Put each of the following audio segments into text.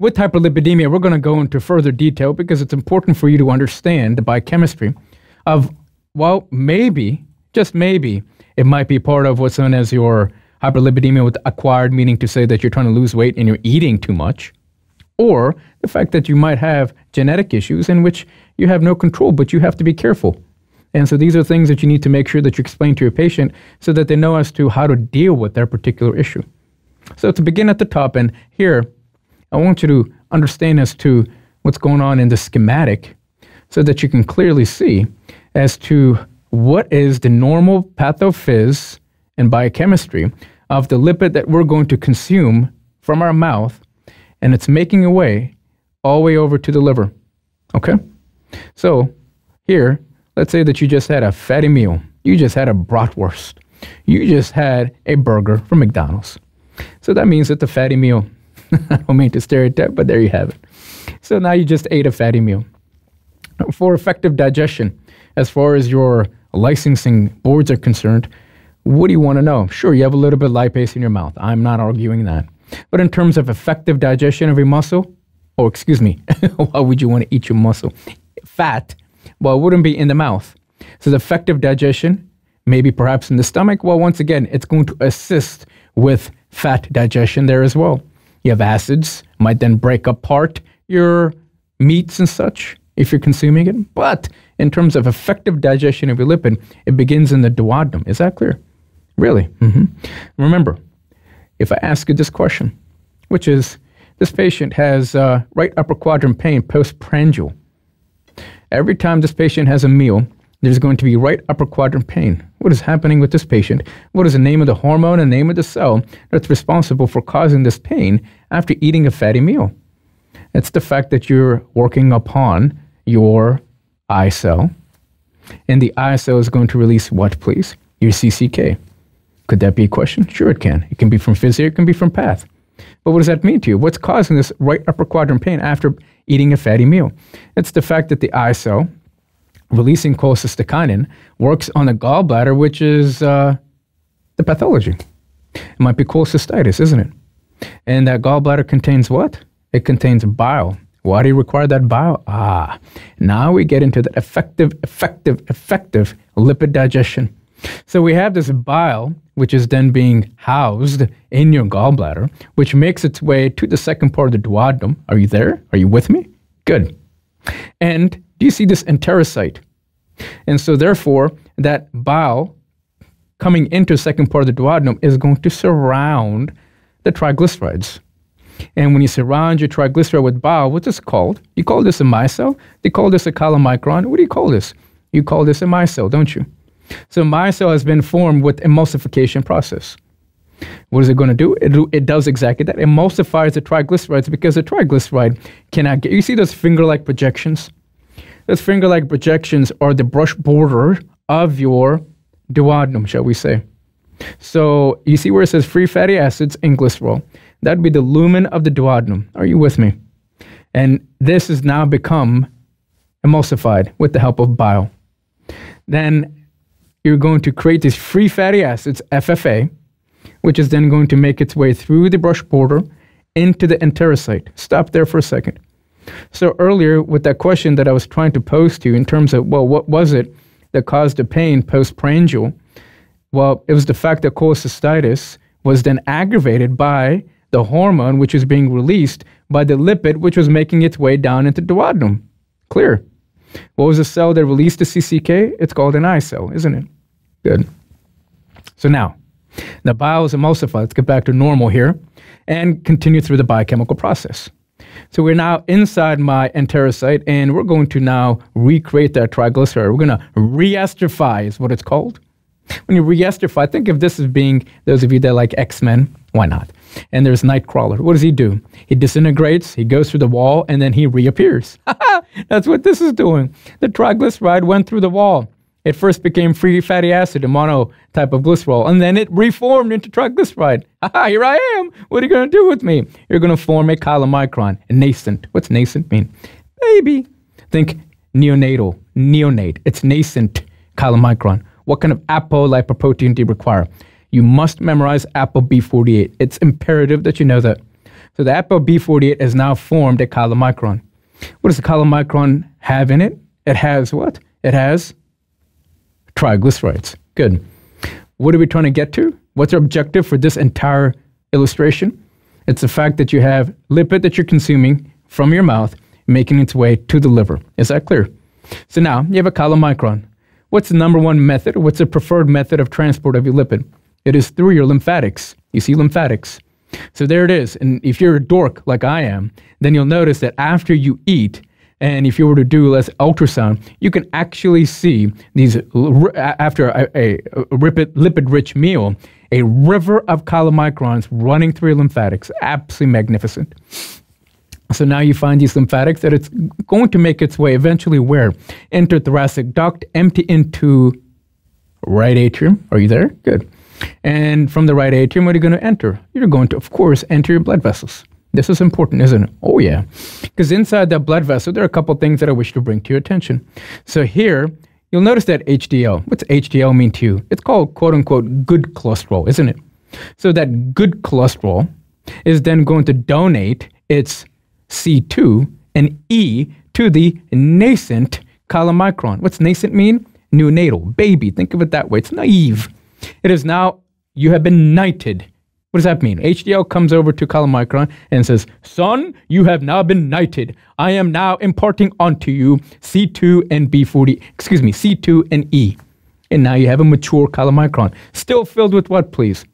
With hyperlipidemia, we're going to go into further detail because it's important for you to understand the biochemistry of, well, maybe, just maybe, it might be part of what's known as your hyperlipidemia with acquired, meaning to say that you're trying to lose weight and you're eating too much, or the fact that you might have genetic issues in which you have no control, but you have to be careful. And so these are things that you need to make sure that you explain to your patient so that they know as to how to deal with their particular issue. So to begin at the top, and here, I want you to understand as to what's going on in the schematic so that you can clearly see as to what is the normal pathophys and biochemistry of the lipid that we're going to consume from our mouth, and it's making a way all the way over to the liver, okay? So here, let's say that you just had a fatty meal. You just had a bratwurst. You just had a burger from McDonald's. So that means that the fatty meal, I don't mean to stereotype, but there you have it. So now you just ate a fatty meal. For effective digestion, as far as your licensing boards are concerned, what do you want to know? Sure, you have a little bit of lipase in your mouth. I'm not arguing that. But in terms of effective digestion of your muscle, or excuse me, why would you want to eat your muscle? Fat, well, it wouldn't be in the mouth. So the effective digestion, maybe perhaps in the stomach, well, once again, it's going to assist with fat digestion there as well. You have acids, might then break apart your meats and such if you're consuming it. But in terms of effective digestion of your lipid, it begins in the duodenum. Is that clear? Really? Mm-hmm. Remember, if I ask you this question, which is, this patient has right upper quadrant pain postprandial. Every time this patient has a meal, there's going to be right upper quadrant pain. What is happening with this patient? What is the name of the hormone and name of the cell that's responsible for causing this pain after eating a fatty meal? It's the fact that you're working upon your I cell, and the I cell is going to release what, please? Your CCK. Could that be a question? Sure it can. It can be from physio, it can be from path. But what does that mean to you? What's causing this right upper quadrant pain after eating a fatty meal? It's the fact that the I cell, releasing cholecystokinin, works on the gallbladder, which is the pathology. It might be cholecystitis, isn't it? And that gallbladder contains what? It contains bile. Why do you require that bile? Ah, now we get into the effective lipid digestion. So we have this bile, which is then being housed in your gallbladder, which makes its way to the second part of the duodenum. Are you there? Are you with me? Good. And do you see this enterocyte? And so therefore, that bile coming into the second part of the duodenum is going to surround the triglycerides. And when you surround your triglyceride with bile, what's this called? You call this a micelle? They call this a chylomicron. What do you call this? You call this a micelle, don't you? So micelle has been formed with emulsification process. What is it going to do? It does exactly that. It emulsifies the triglycerides because the triglyceride cannot get... You see those finger-like projections? Those finger-like projections are the brush border of your duodenum, shall we say. So you see where it says free fatty acids and glycerol. That'd be the lumen of the duodenum. Are you with me? And this has now become emulsified with the help of bile. Then you're going to create these free fatty acids, FFA, which is then going to make its way through the brush border into the enterocyte. Stop there for a second. So earlier with that question that I was trying to pose to you in terms of, well, what was it that caused the pain postprandial? Well, it was the fact that cholecystitis was then aggravated by the hormone which is being released by the lipid which was making its way down into duodenum. Clear. What was the cell that released the CCK? It's called an I cell, isn't it? Good. So now, the bile is emulsified. Let's get back to normal here and continue through the biochemical process. So we're now inside my enterocyte, and we're going to now recreate that triglyceride. We're going to re-esterify is what it's called. When you re-esterify, think of this as being, those of you that like X-Men, why not? And there's Nightcrawler. What does he do? He disintegrates, he goes through the wall, and then he reappears. That's what this is doing. The triglyceride went through the wall. It first became free fatty acid, a mono type of glycerol, and then it reformed into triglyceride. Aha, here I am. What are you going to do with me? You're going to form a chylomicron, a nascent. What's nascent mean? Baby. Think neonatal, neonate. It's nascent chylomicron. What kind of apolipoprotein do you require? You must memorize Apo B48. It's imperative that you know that. So the Apo B48 has now formed a chylomicron. What does the chylomicron have in it? It has what? It has triglycerides. Good. What are we trying to get to? What's our objective for this entire illustration? It's the fact that you have lipid that you're consuming from your mouth making its way to the liver. Is that clear? So now you have a chylomicron. What's the number one method? What's the preferred method of transport of your lipid? It is through your lymphatics. You see lymphatics. So there it is. And if you're a dork like I am, then you'll notice that after you eat, and if you were to do less ultrasound, you can actually see these, after a lipid-rich meal, a river of chylomicrons running through your lymphatics. Absolutely magnificent. So now you find these lymphatics that it's going to make its way eventually where? Enterothoracic duct, empty into right atrium. Are you there? Good. And from the right atrium, what are you going to enter? You're going to, of course, enter your blood vessels. This is important, isn't it? Oh, yeah. Because inside that blood vessel, there are a couple things that I wish to bring to your attention. So here, you'll notice that HDL. What's HDL mean to you? It's called, quote-unquote, good cholesterol, isn't it? So that good cholesterol is then going to donate its C2 and E to the nascent chylomicron. What's nascent mean? Neonatal, baby. Think of it that way. It's naive. It is now, you have been knighted. What does that mean? HDL comes over to chylomicron and says, son, you have now been knighted. I am now imparting onto you C2 and B40, excuse me, C2 and E. And now you have a mature chylomicron. Still filled with what, please?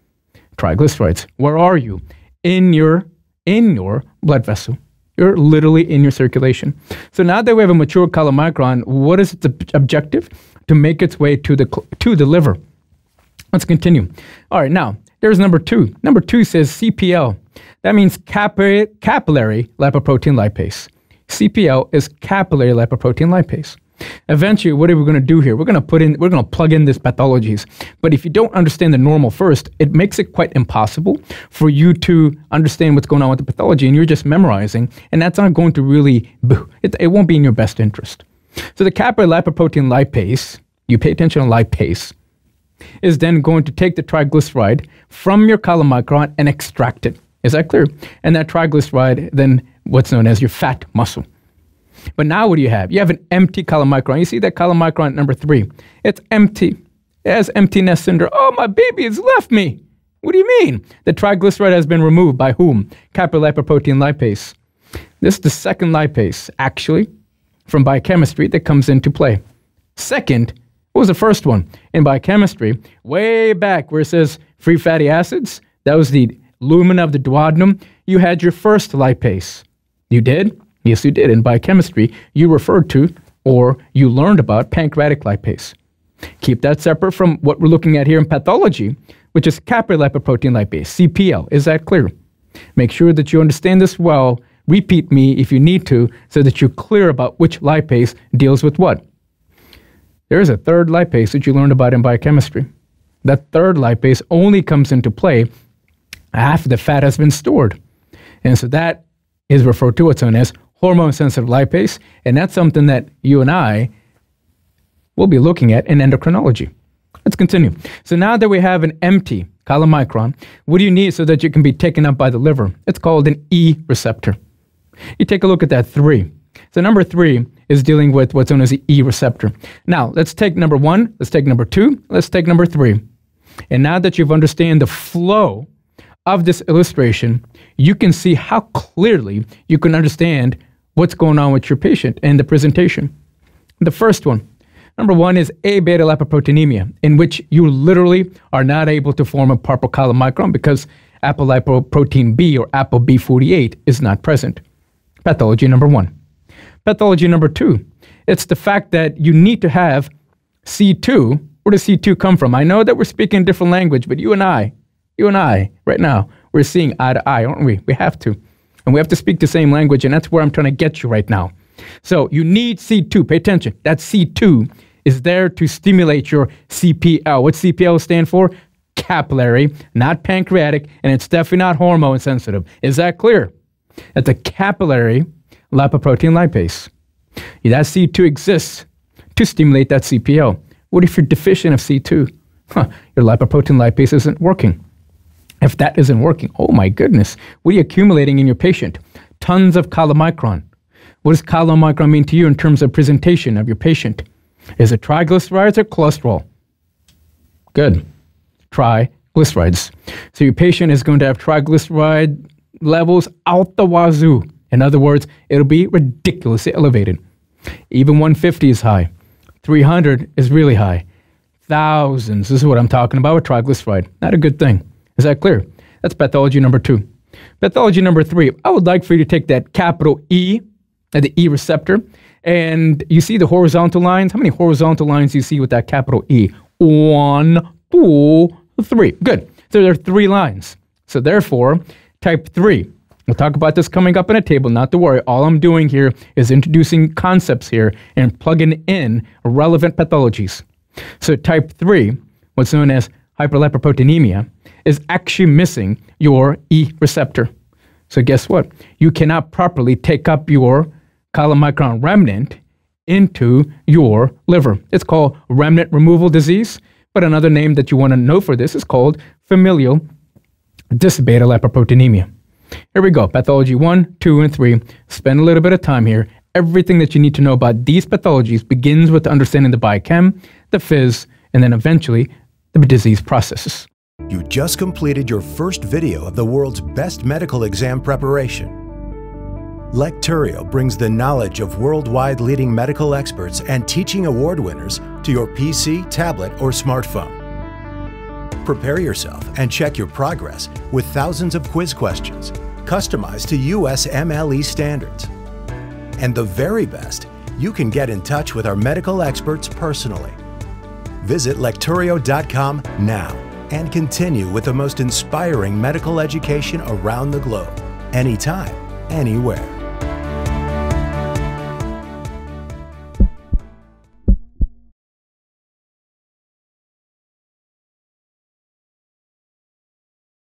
Triglycerides. Where are you? In your blood vessel. You're literally in your circulation. So now that we have a mature chylomicron, what is its objective? To make its way to the liver. Let's continue. All right, now. There's number two. Number two says CPL. That means capillary lipoprotein lipase. CPL is capillary lipoprotein lipase. Eventually, what are we going to do here? We're going to plug in these pathologies. But if you don't understand the normal first, it makes it quite impossible for you to understand what's going on with the pathology, and you're just memorizing, and that's not going to really, it won't be in your best interest. So the capillary lipoprotein lipase, you pay attention on lipase, is then going to take the triglyceride from your chylomicron and extract it. Is that clear? And that triglyceride then what's known as your fat muscle. But now what do you have? You have an empty chylomicron. You see that chylomicron number three. It's empty. It has emptiness syndrome. Oh, my baby has left me. What do you mean? The triglyceride has been removed by whom? Capillary lipoprotein lipase. This is the second lipase, actually, from biochemistry that comes into play. Second, what was the first one? In biochemistry, way back where it says free fatty acids, that was the lumen of the duodenum, you had your first lipase. You did? Yes, you did. In biochemistry, you referred to or you learned about pancreatic lipase. Keep that separate from what we're looking at here in pathology, which is capillary lipoprotein lipase, CPL. Is that clear? Make sure that you understand this well. Repeat me if you need to so that you're clear about which lipase deals with what. There is a third lipase that you learned about in biochemistry. That third lipase only comes into play after the fat has been stored. And so that is referred to what's known as hormone-sensitive lipase, and that's something that you and I will be looking at in endocrinology. Let's continue. So now that we have an empty chylomicron, what do you need so that you can be taken up by the liver? It's called an E receptor. You take a look at that three. So number three is dealing with what's known as the E receptor. Now, let's take number one, let's take number two, let's take number three. And now that you've understood the flow of this illustration, you can see how clearly you can understand what's going on with your patient and the presentation. The first one, number one is A beta lipoproteinemia, in which you literally are not able to form a proper chylomicron because apolipoprotein B or Apo B48 is not present. Pathology number one. Pathology number two, it's the fact that you need to have C2. Where does C2 come from? I know that we're speaking a different language, but you and I, right now, we're seeing eye to eye, aren't we? We have to. And we have to speak the same language, and that's where I'm trying to get you right now. So you need C2. Pay attention. That C2 is there to stimulate your CPL. What's CPL stand for? Capillary, not pancreatic, and it's definitely not hormone sensitive. Is that clear? That's a capillary lipoprotein lipase. That C2 exists to stimulate that CPL. What if you're deficient of C2? Your lipoprotein lipase isn't working. If that isn't working, oh my goodness, what are you accumulating in your patient? Tons of chylomicron. What does chylomicron mean to you in terms of presentation of your patient? Is it triglycerides or cholesterol? Good. Triglycerides. So your patient is going to have triglyceride levels out the wazoo. In other words, it'll be ridiculously elevated. Even 150 is high. 300 is really high. Thousands, this is what I'm talking about with triglyceride. Not a good thing. Is that clear? That's pathology number 2. Pathology number 3, I would like for you to take that capital E, the E receptor, and you see the horizontal lines. How many horizontal lines do you see with that capital E? 1, 2, 3. Good. So there are 3 lines. So therefore, type 3. We'll talk about this coming up in a table, not to worry. All I'm doing here is introducing concepts here and plugging in relevant pathologies. So type 3, what's known as hyperlipoproteinemia, is actually missing your E receptor. So guess what? You cannot properly take up your chylomicron remnant into your liver. It's called remnant removal disease, but another name that you want to know for this is called familial dysbeta lipoproteinemia. Here we go, pathology 1, 2, and 3. Spend a little bit of time here. Everything that you need to know about these pathologies begins with understanding the biochem, the phys, and then eventually the disease processes. You just completed your first video of the world's best medical exam preparation. Lecturio brings the knowledge of worldwide leading medical experts and teaching award winners to your PC, tablet, or smartphone. Prepare yourself and check your progress with thousands of quiz questions customized to US MLE standards. And the very best, you can get in touch with our medical experts personally. Visit lecturio.com now and continue with the most inspiring medical education around the globe, anytime, anywhere.